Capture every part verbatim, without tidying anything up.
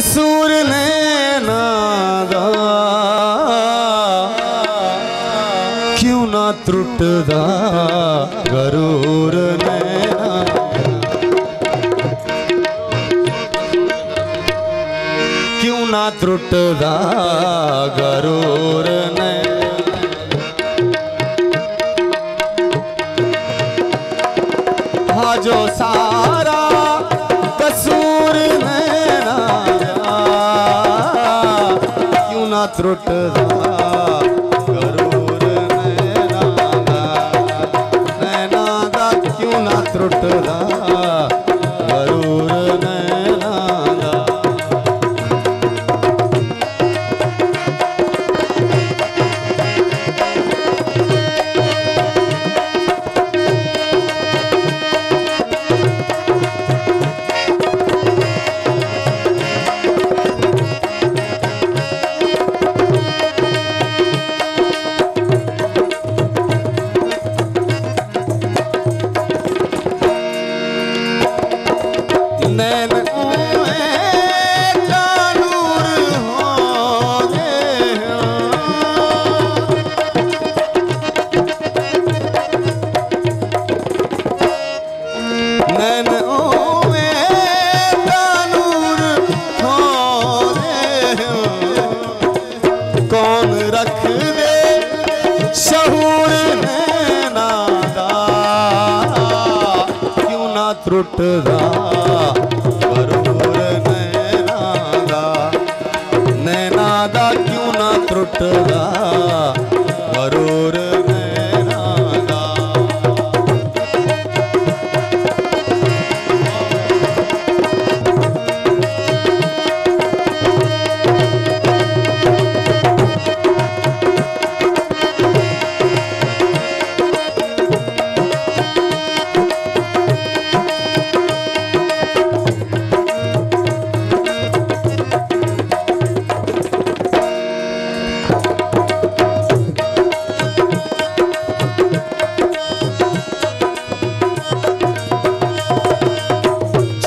कसूर नैना दा क्यों ना त्रुटदा गरूर नैना क्यों ना त्रुटदा गरूर नैना हा जो सारा कसूर नैना दा क्यों ना त्रुटदा गरूर नैना दा नैना दा क्यों ना त्रुटदा गरूर नैना दा त्रुटदा गरूर नैना दा नैना दा क्यों ना त्रुटदा गरूर नैना दा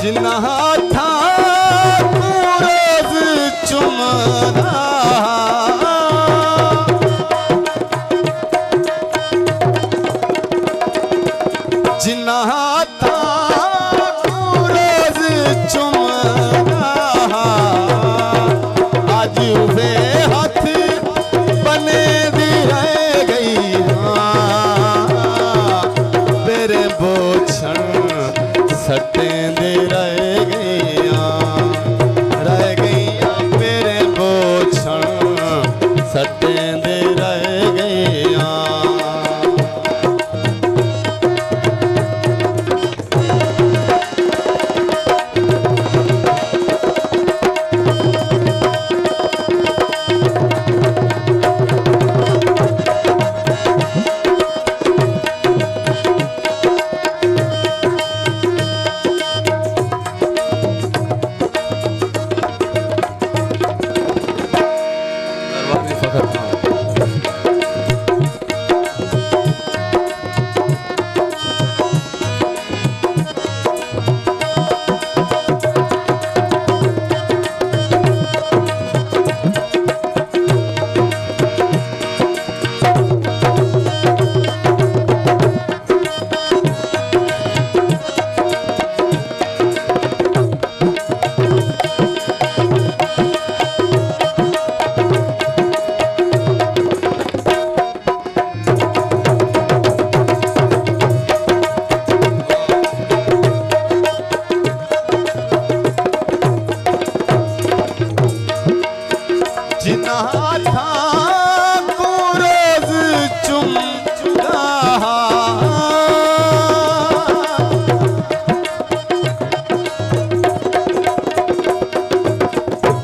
जिन्ना था रोज चुमदा आज वे हाथ बने दी रह गई मेरे बोछन सटें दी रह गई रह गई मेरे बोछन सटें दी रह गई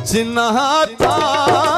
जिन्ना था